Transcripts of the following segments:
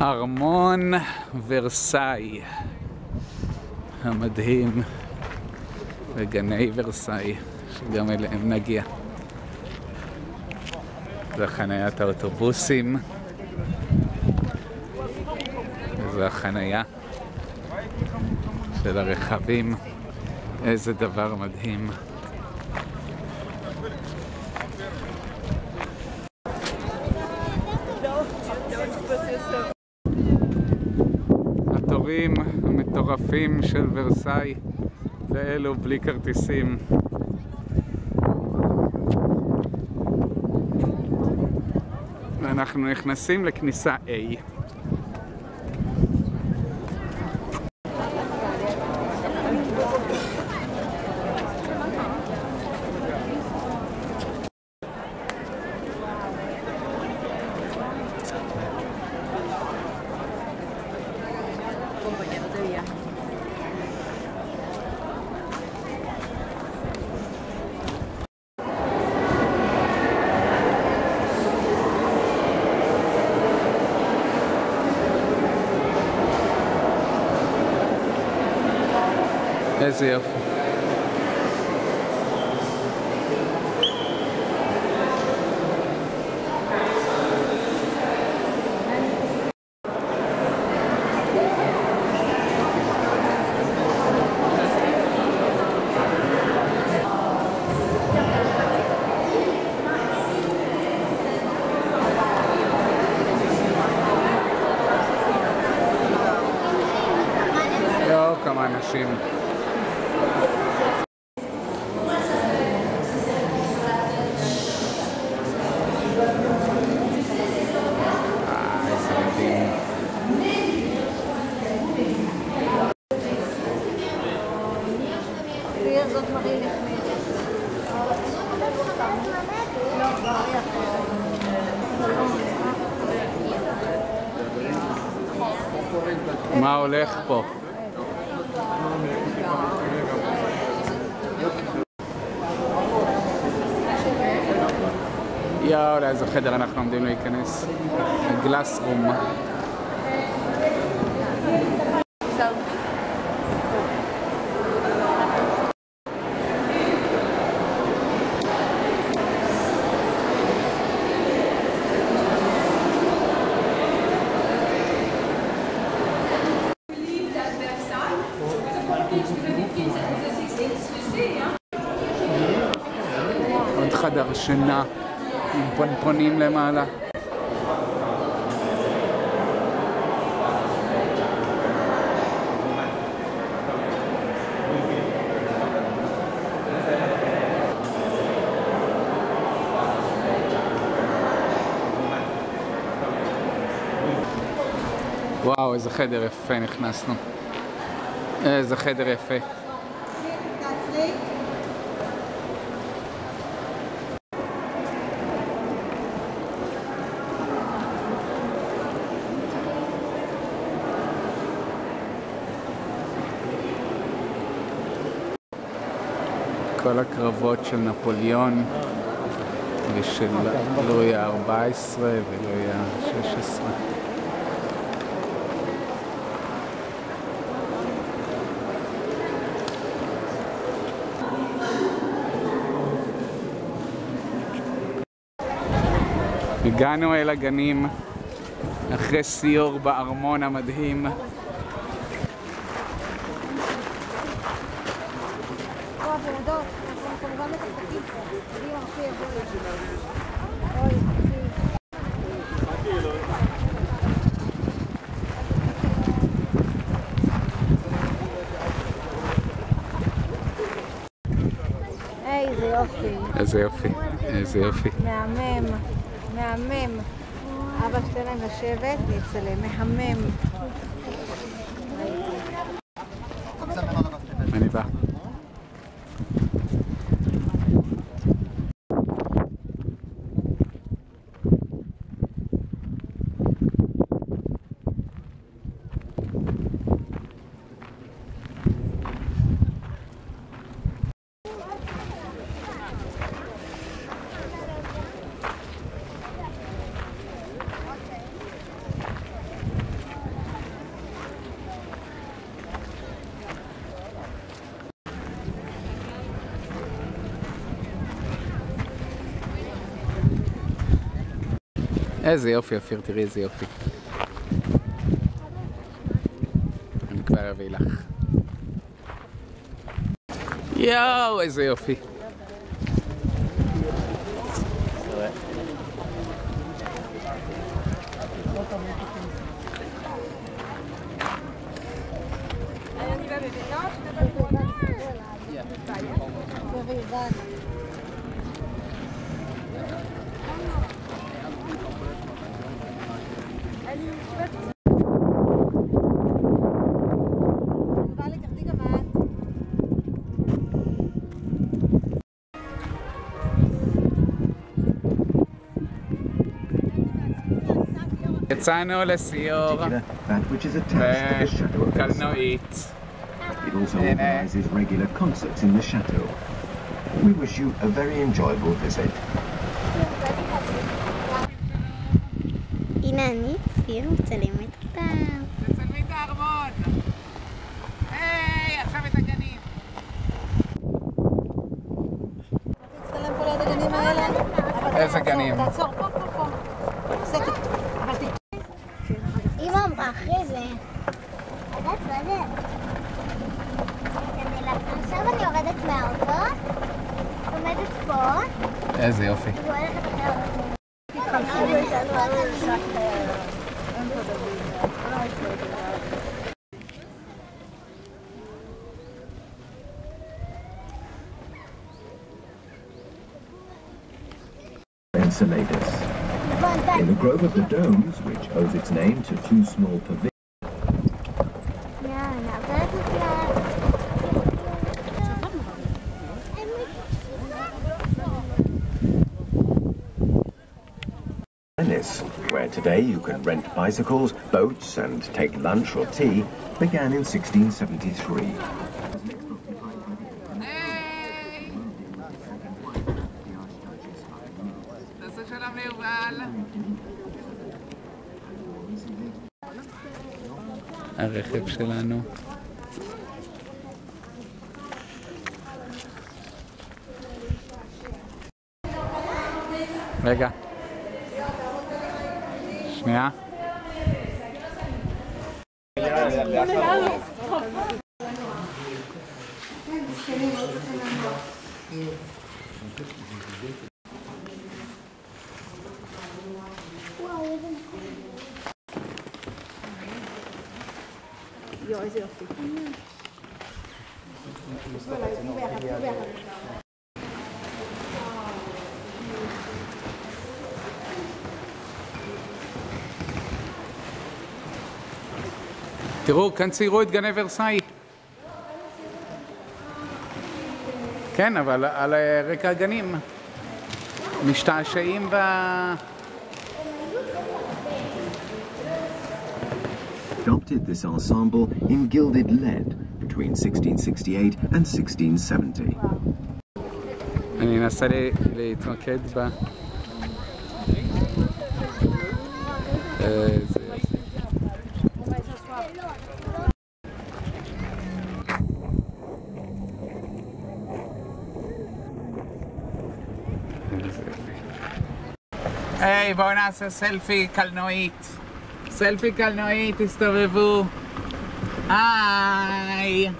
ארמון ורסאי המדהים וגני ורסאי שגם אליהם נגיע. זה חניית האוטובוסים, זה החנייה של הרכבים. איזה דבר מדהים. התורים המטורפים של ורסאי לאלו בלי כרטיסים. אנחנו נכנסים לכניסה A. איזה יפה. לא כמה אנשים. מה הולך פה? יאו, לאיזה חדר אנחנו עומדים להיכנס? גלאס רום. עוד חדר שינה עם פונפונים למעלה. וואו, איזה חדר יפה נכנסנו. איזה חדר יפה. כל הקרבות של נפוליון ושל לואי ה-14 ולואי ה-16. הגענו אל הגנים אחרי סיור בארמון המדהים. איזה יופי. איזה יופי. איזה יופי. מהמם. מהמם. אבא שתן להם לשבת, להצלם. מהמם. אני בא. איזה יופי, אופיר, תראי איזה יופי. אני כבר אביא לך. יואו, איזה יופי. יצאנו לסיור בקלנועית. It also organizes regular concerts in the chateau. We wish you a very enjoyable visit. הנה אני, אופיר, מצלמת אותם. תצלמי את הארמון! היי, עכשיו את הגנים. תצלם פה ליד הגנים האלה. איזה גנים? תעצור, פה, פה, פה. אמא אמרה אחרי זה. עדת ועדת. עכשיו אני יורדת מהאוטו, עומדת פה. איזה יופי. Enceladus. In the grove of the domes, which owes its name to two small pavilions. Where today you can rent bicycles, boats and take lunch or tea, began in 1673. Hey! תעשה שלום ליובל. הרכב שלנו. רגע. שנייה. יואו, איזה יופי. תראו, כאן ציירו את גני ורסאי. כן, אבל על רקע הגנים. משתעשעים ב... adopted this ensemble in gilded lead between 1668 and 1670. אני אנסה להתמקד ב... היי, בואו נעשה סלפי קלנועית. סלפי קלנועית, תסתובבו. היי!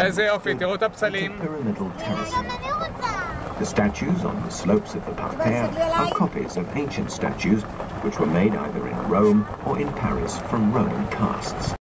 איזה יופי, תראו את הפסלים. The statues on the slopes of the parterre are copies of ancient statues which were made either in Rome or in Paris from Roman casts.